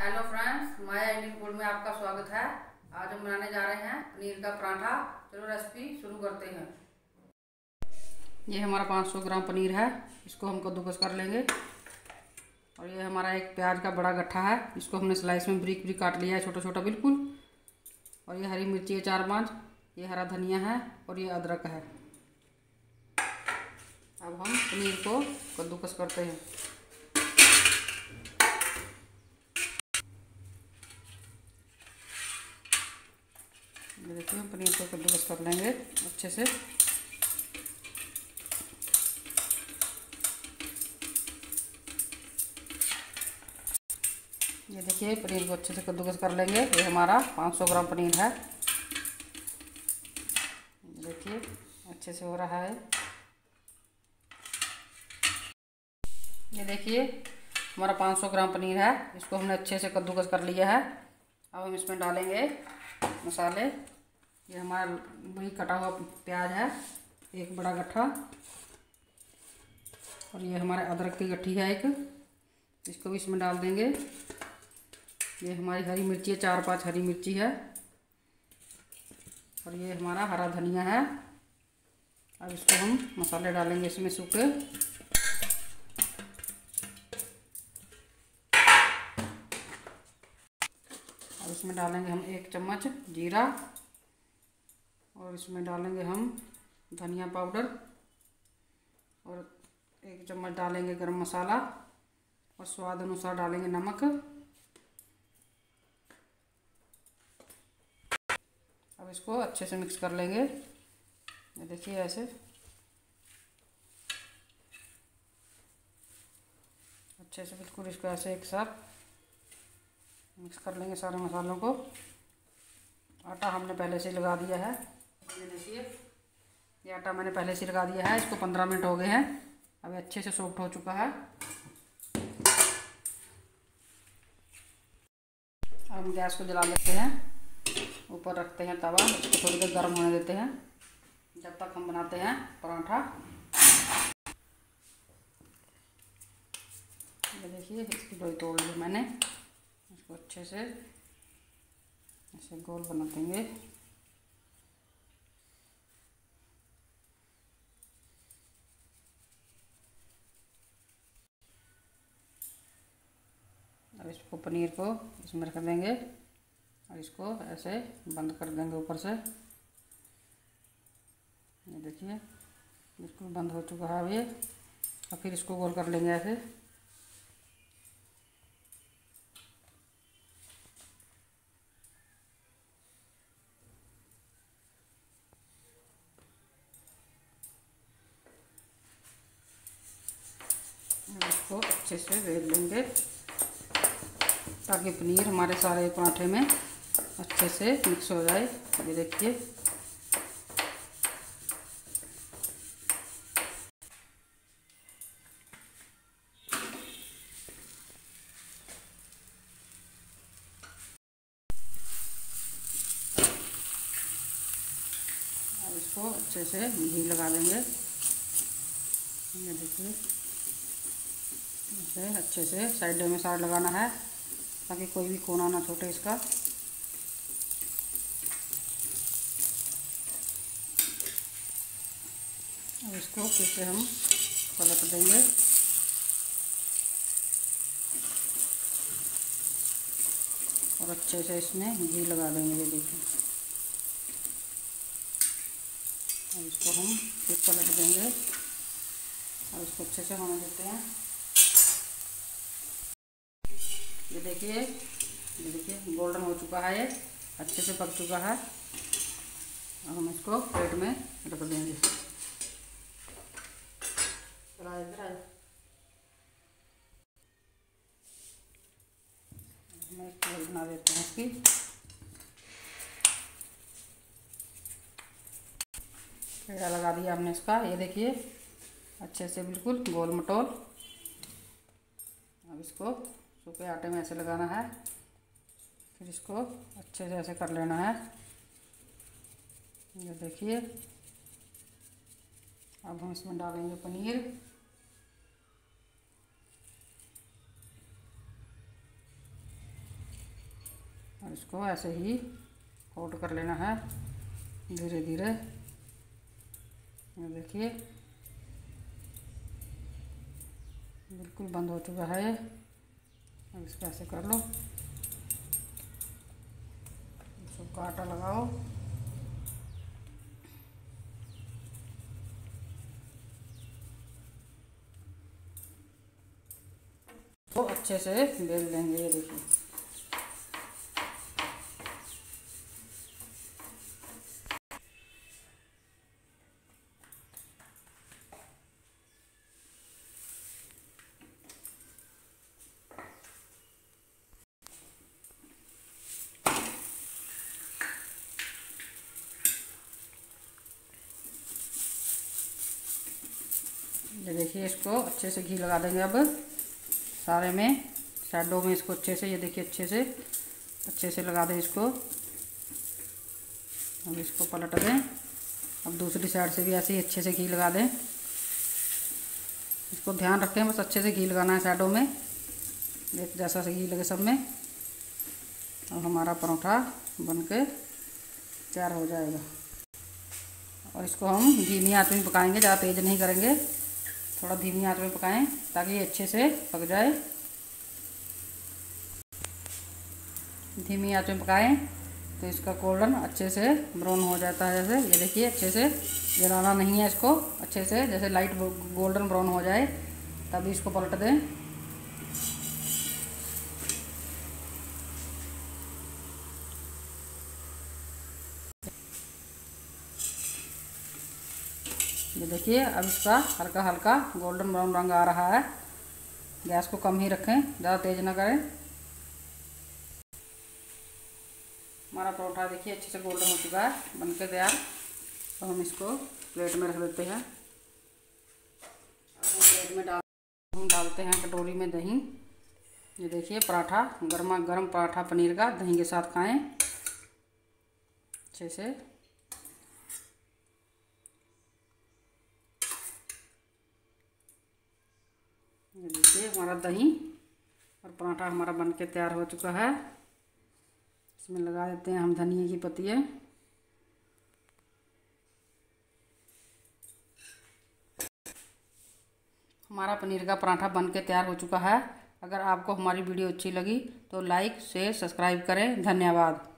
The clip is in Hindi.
Hello friends, Maya Indian cook में आपका स्वागत है। आज हम बनाने जा रहे हैं पनीर का पराठा। चलो रेसिपी शुरू करते हैं। ये हमारा 500 ग्राम पनीर है, इसको हम कद्दूकस कर लेंगे। और ये हमारा एक प्याज का बड़ा गट्ठा है, इसको हमने स्लाइस में बारीक बारीक काट लिया है, छोटा छोटा बिल्कुल। और ये हरी मिर्ची है 4-5, ये हरा धनिया है और ये अदरक है। अब हम पनीर को कद्दूकस करते हैं। देखिए, हम पनीर को कद्दूकस कर लेंगे अच्छे से। ये देखिए, पनीर को अच्छे से कद्दूकस कर लेंगे। ये हमारा 500 ग्राम पनीर है। देखिए अच्छे से हो रहा है। ये देखिए हमारा 500 ग्राम पनीर है, इसको हमने अच्छे से कद्दूकस कर लिया है। अब हम इसमें डालेंगे मसाले। ये हमारा बारीक कटा हुआ प्याज है, एक बड़ा गट्ठा। और ये हमारे अदरक की गट्ठी है एक, इसको भी इसमें डाल देंगे। ये हमारी हरी मिर्ची है, 4-5 हरी मिर्ची है। और ये हमारा हरा धनिया है। अब इसको हम मसाले डालेंगे इसमें सूखे। अब इसमें डालेंगे हम 1 चम्मच जीरा, और इसमें डालेंगे हम धनिया पाउडर, और 1 चम्मच डालेंगे गरम मसाला, और स्वाद अनुसार डालेंगे नमक। अब इसको अच्छे से मिक्स कर लेंगे। ये देखिए ऐसे अच्छे से बिल्कुल इसको ऐसे एक साथ मिक्स कर लेंगे सारे मसालों को। आटा हमने पहले से लगा दिया है। ये देखिए, ये आटा मैंने पहले से लगा दिया है। इसको 15 मिनट हो गए हैं। अब अच्छे से सॉफ्ट हो चुका है। अब हम गैस को जला लेते हैं, ऊपर रखते हैं तवा, इसको थोड़ी देर गर्म होने देते हैं जब तक हम बनाते हैं पराठा। ये देखिए, इसकी डोई तोड़ ली मैंने। इसको अच्छे से ऐसे गोल बना देंगे। अब इसको पनीर को इसमें रख देंगे और इसको ऐसे बंद कर देंगे ऊपर से। ये देखिए बिल्कुल बंद हो चुका है। अब ये और फिर इसको गोल कर लेंगे ऐसे। इसको अच्छे से बेल लेंगे ताकि पनीर हमारे सारे पराठे में अच्छे से मिक्स हो जाए। ये देखिए, अब इसको अच्छे से घी लगा देंगे। ये देखिए इसे अच्छे से साइडों में साइड लगाना है ताकि कोई भी कोना ना छूटे इसका। और इसको फिर से हम पलट देंगे। और अच्छे से इसमें घी लगा देंगे। ये देखिए, अब इसको हम फिर पलट देंगे और इसको अच्छे से होने देते हैं। ये देखिए, ये देखिए गोल्डन हो चुका है, ये अच्छे से पक चुका है। अब हम इसको प्लेट में रख देंगे। हम एक प्लेट बना देते हैं इसकी। पेड़ा लगा दिया हमने इसका। ये देखिए अच्छे से बिल्कुल गोल मटोल। अब इसको सूखे आटे में ऐसे लगाना है, फिर इसको अच्छे से ऐसे कर लेना है। ये देखिए, अब हम इसमें डालेंगे पनीर। इसको ऐसे ही कोट कर लेना है धीरे धीरे। देखिए बिल्कुल बंद हो चुका है, अब इसको ऐसे कर लो, इसको आटा लगाओ। तो अच्छे से बेल लेंगे। ये देखिए ये देखिए, इसको अच्छे से घी लगा देंगे अब सारे में, साइडों में इसको अच्छे से। ये देखिए अच्छे से लगा दें इसको। अब इसको पलट दें, अब दूसरी साइड से भी ऐसे ही अच्छे से घी लगा दें। इसको ध्यान रखें, बस अच्छे से घी लगाना है साइडों में, एक जैसा से घी लगे सब में। अब हमारा परोठा बनके तैयार हो जाएगा। और इसको हम धीमी आंच में पकाएंगे, ज़्यादा तेज़ नहीं करेंगे, थोड़ा धीमी आंच में पकाएं ताकि ये अच्छे से पक जाए। धीमी आंच में पकाएं तो इसका गोल्डन अच्छे से ब्राउन हो जाता है। जैसे ये देखिए, अच्छे से जलाना नहीं है इसको, अच्छे से जैसे लाइट गोल्डन ब्राउन हो जाए तभी इसको पलट दें। ये देखिए, अब इसका हल्का हल्का गोल्डन ब्राउन रंग आ रहा है। गैस को कम ही रखें, ज़्यादा तेज़ ना करें। हमारा परोठा देखिए अच्छे से गोल्डन हो चुका है, बनके तैयार। तो हम इसको प्लेट में रख देते हैं। प्लेट में हम डालते हैं कटोरी में दही। ये देखिए पराठा, गर्मा गर्म पराठा पनीर का दही के साथ खाएं अच्छे से। ये देखिए हमारा दही और पराठा हमारा बनके तैयार हो चुका है। इसमें लगा देते हैं हम धनिया की पत्तियाँ। हमारा पनीर का पराठा बनके तैयार हो चुका है। अगर आपको हमारी वीडियो अच्छी लगी तो लाइक शेयर सब्सक्राइब करें। धन्यवाद।